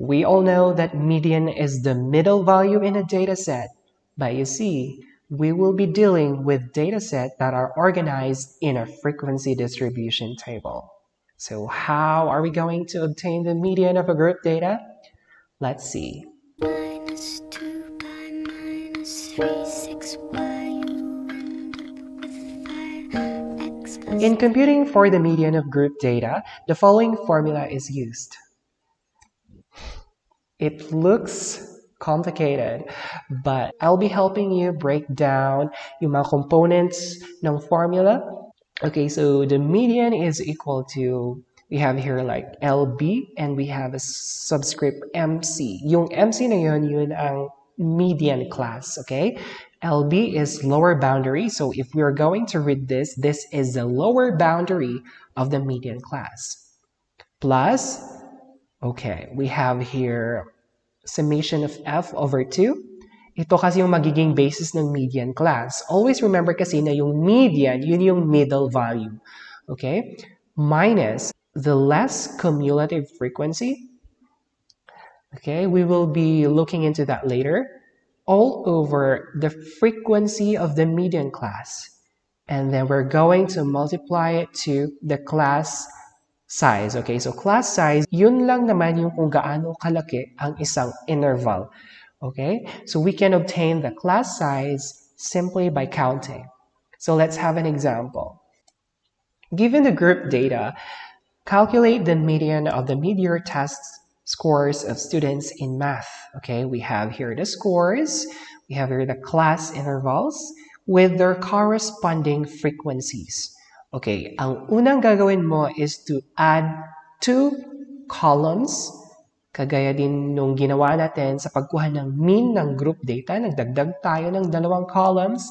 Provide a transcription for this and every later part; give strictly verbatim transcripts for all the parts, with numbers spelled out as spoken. We all know that median is the middle value in a dataset, but you see, we will be dealing with datasets that are organized in a frequency distribution table. So how are we going to obtain the median of a group data? Let's see. Minus two by minus three, six, y, you end up with five, x plus in computing for the median of group data, the following formula is used. It looks complicated, but I'll be helping you break down yung mga components ng formula. Okay, so the median is equal to, we have here like L B, and we have a subscript M C. Yung M C na yun, yun ang median class, okay? L B is lower boundary, so if we're going to read this, this is the lower boundary of the median class. Plus, okay, we have here summation of f over two. Ito kasi yung magiging basis ng median class. Always remember kasi na yung median, yun yung middle value. Okay? Minus the less cumulative frequency. Okay, we will be looking into that later. All over the frequency of the median class. And then we're going to multiply it to the class size. Okay, so class size, yun lang naman yung kung gaano kalaki ang isang interval. Okay, so we can obtain the class size simply by counting. So let's have an example. Given the group data, calculate the median of the mid-year test scores of students in math. Okay, we have here the scores, we have here the class intervals with their corresponding frequencies. Okay, ang unang gagawin mo is to add two columns, kagaya din nung ginawa natin sa pagkuha ng mean ng group data, nagdagdag tayo ng dalawang columns,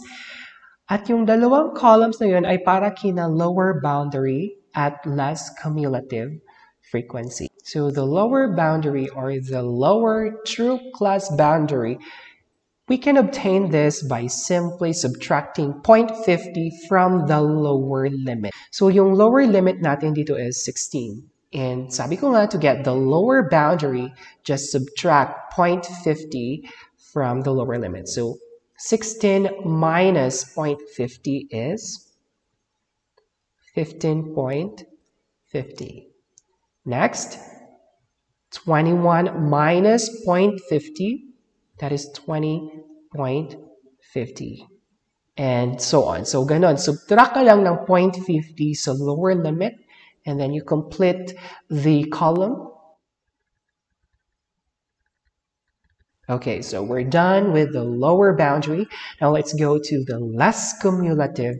at yung dalawang columns na yun ay para kina lower boundary at less cumulative frequency. So the lower boundary or the lower true class boundary, we can obtain this by simply subtracting zero point five zero from the lower limit. So yung lower limit natin dito is sixteen. And sabi ko nga, to get the lower boundary, just subtract zero point five zero from the lower limit. So sixteen minus zero point five zero is fifteen point five zero. Next, twenty-one minus zero point five zero. That is twenty point five zero. And so on. So, ganon. Subtract ka lang ng zero point five zero sa lower limit. And then you complete the column. Okay, so we're done with the lower boundary. Now, let's go to the less cumulative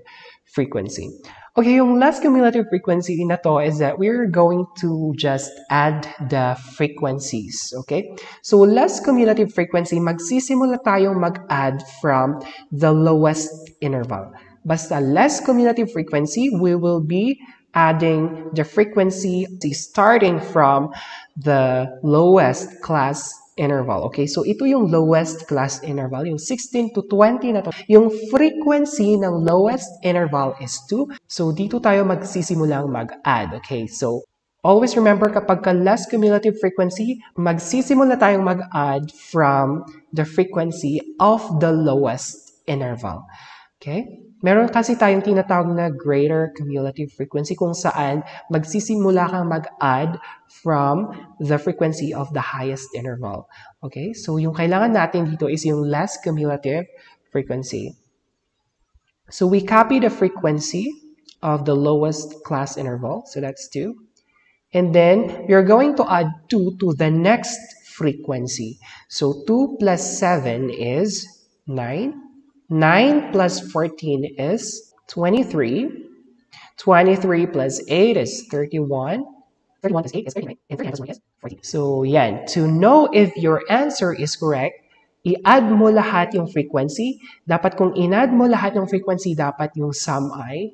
frequency. Okay, yung less cumulative frequency na to is that we're going to just add the frequencies, okay? So, less cumulative frequency, magsisimula tayong mag-add from the lowest interval. Basta less cumulative frequency, we will be adding the frequency starting from the lowest class interval, okay? So, ito yung lowest class interval, yung sixteen to twenty na to. Yung frequency ng lowest interval is two. So, dito tayo magsisimulang mag-add, okay? So, always remember kapag ka less cumulative frequency, magsisimula tayong mag-add from the frequency of the lowest interval, okay? Meron kasi tayong tinatawag na greater cumulative frequency kung saan magsisimula kang mag-add from the frequency of the highest interval. Okay? So, yung kailangan natin dito is yung less cumulative frequency. So, we copy the frequency of the lowest class interval. So, that's two. And then, we are going to add two to the next frequency. So, two plus seven is nine. nine plus fourteen is twenty-three. twenty-three plus eight is thirty-one. thirty-one plus eight is thirty-nine. And thirty-nine plus one is forty. So, yan. To know if your answer is correct, i-add mo lahat yung frequency. Dapat kung in-add mo lahat ng frequency, dapat yung sum ay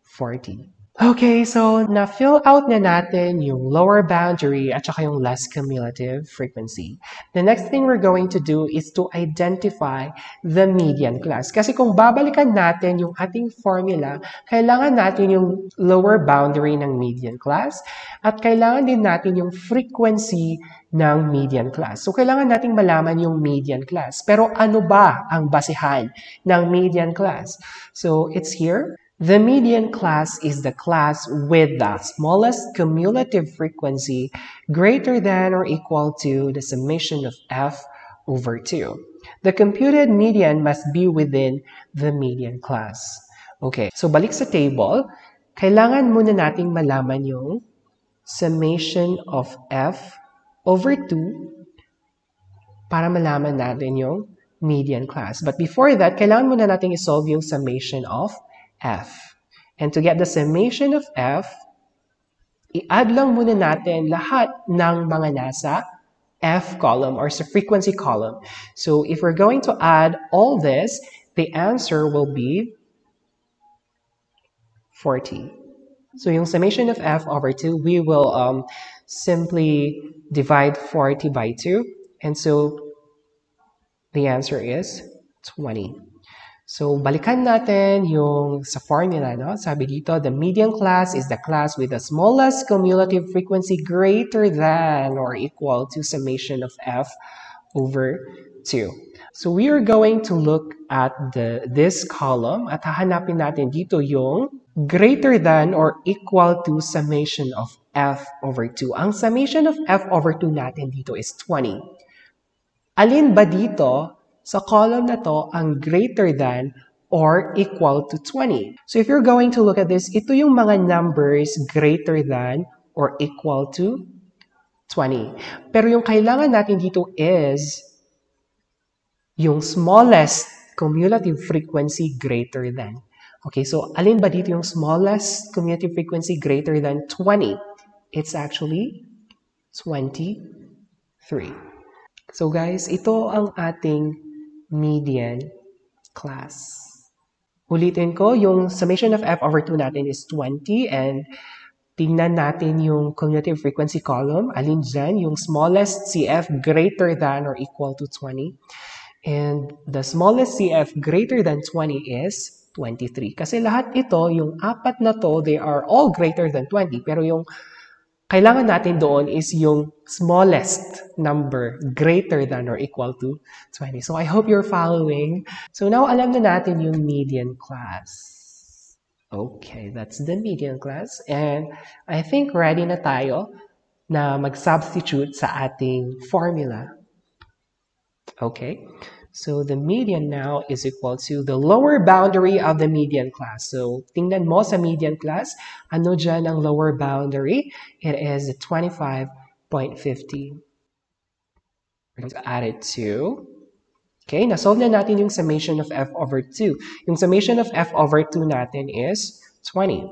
forty. Okay, so na-fill out na natin yung lower boundary at saka yung less cumulative frequency. The next thing we're going to do is to identify the median class. Kasi kung babalikan natin yung ating formula, kailangan natin yung lower boundary ng median class at kailangan din natin yung frequency ng median class. So, kailangan nating malaman yung median class. Pero ano ba ang basehan ng median class? So, it's here. The median class is the class with the smallest cumulative frequency greater than or equal to the summation of f over two. The computed median must be within the median class. Okay, so balik sa table, kailangan muna nating malaman yung summation of f over two para malaman natin yung median class. But before that, kailangan muna nating isolve yung summation of f. And to get the summation of f, i-add lang muna natin lahat ng mga nasa f column or sa frequency column. So if we're going to add all this, the answer will be forty. So yung summation of f over two, we will um, simply divide forty by two. And so the answer is twenty. So, balikan natin yung sa formula, no? Sabi dito, the median class is the class with the smallest cumulative frequency greater than or equal to summation of f over two. So, we are going to look at the this column at hahanapin natin dito yung greater than or equal to summation of f over two. Ang summation of f over two natin dito is twenty. Alin ba dito? Sa column na to ang greater than or equal to twenty. So if you're going to look at this, ito yung mga numbers greater than or equal to twenty. Pero yung kailangan natin dito is yung smallest cumulative frequency greater than. Okay, so alin ba dito yung smallest cumulative frequency greater than twenty? It's actually twenty-three. So guys, ito ang ating median class. Ulitin ko, yung summation of f over two natin is twenty, and tingnan natin yung cumulative frequency column. Alin dyan? Yung smallest C F greater than or equal to twenty. And the smallest C F greater than twenty is twenty-three. Kasi lahat ito, yung apat na to, they are all greater than twenty. Pero yung kailangan natin doon is yung smallest number greater than or equal to twenty. So I hope you're following. So now alam na natin yung median class. Okay, that's the median class. And I think ready na tayo na mag-substitute sa ating formula. Okay, so the median now is equal to the lower boundary of the median class. So, tingnan mo sa median class, ano dyan ang lower boundary? It is twenty-five point five zero. We're going to add it to, okay, nasolve na natin yung summation of f over two. Yung summation of f over two natin is twenty.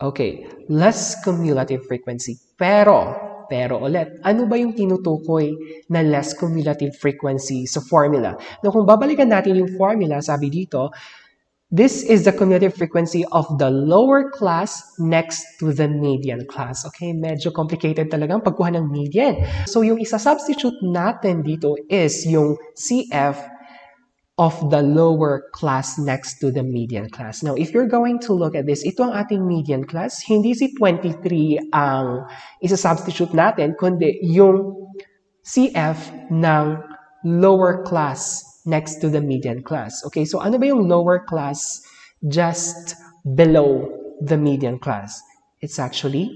Okay, less cumulative frequency. Pero, Pero ulit, ano ba yung tinutukoy na less cumulative frequency sa formula? No, kung babalikan natin yung formula, sabi dito, this is the cumulative frequency of the lower class next to the median class. Okay, medyo complicated talagang pagkuha ng median. So yung isa-substitute natin dito is yung C F of the lower class next to the median class. Now, if you're going to look at this, ito ang ating median class. Hindi si twenty-three ang isa-substitute natin, kundi yung C F ng lower class next to the median class. Okay, so ano ba yung lower class just below the median class? It's actually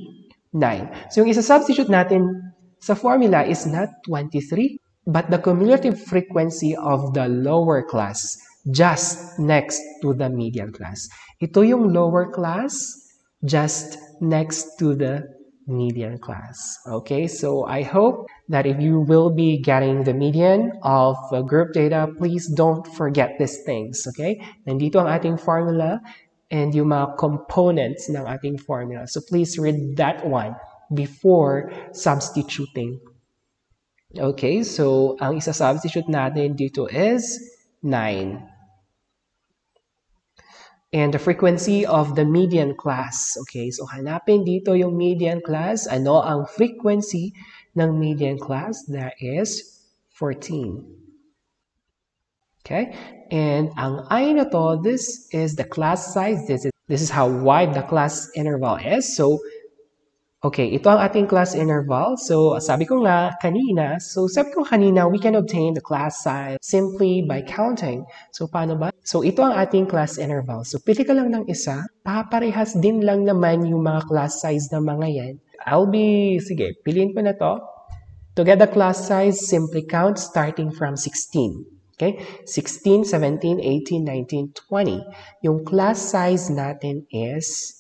nine. So yung isa-substitute natin sa formula is not twenty-three, but the cumulative frequency of the lower class just next to the median class. Ito yung lower class just next to the median class. Okay, so I hope that if you will be getting the median of group data, please don't forget these things. Okay, nandito ang ating formula and yung mga components ng ating formula. So please read that one before substituting. Okay, so ang isa-substitute natin dito is nine. and the frequency of the median class. Okay, so hanapin dito yung median class. Ano ang frequency ng median class? That is fourteen. Okay, and ang I na to, this is the class size. This is, this is how wide the class interval is. So, okay, ito ang ating class interval. So, sabi ko nga kanina, so sabi ko kanina, we can obtain the class size simply by counting. So, paano ba? So, ito ang ating class interval. So, pili ka lang ng isa, paparehas din lang naman yung mga class size na mga yan. I'll be, sige, piliin ko na to. To get the class size, simply count starting from sixteen. Okay? sixteen, seventeen, eighteen, nineteen, twenty. Yung class size natin is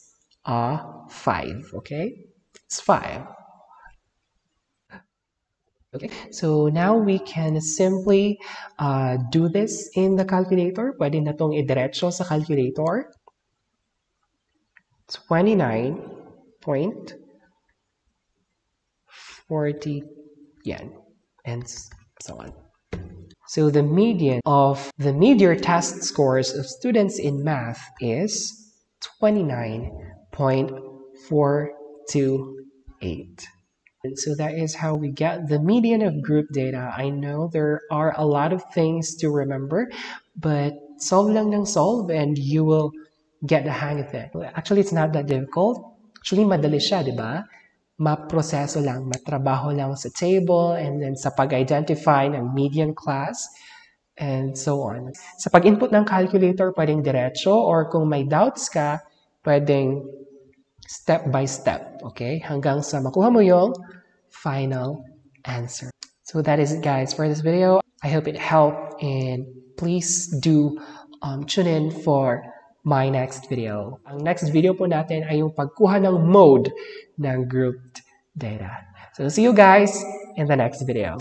uh, five. Okay? It's five. Okay? So, now we can simply uh, do this in the calculator. Pwede na itong idiretso sa calculator. twenty-nine point four zero yan. And so on. So the median of the mid-year test scores of students in math is twenty-nine point four two eight. And so that is how we get the median of group data. I know there are a lot of things to remember, but solve lang ng solve and you will get the hang of it. Actually, it's not that difficult. Actually, madali siya, di ba? Maproseso lang, matrabaho lang sa table and then sa pag-identify ng median class and so on. Sa pag-input ng calculator, pwedeng diretso or kung may doubts ka, pwedeng step by step, okay? Hanggang sa makuha mo yung final answer. So that is it, guys, for this video. I hope it helped and please do um, tune in for my next video. Ang next video po natin ay yung pagkuha ng mode ng grouped data. So see you guys in the next video.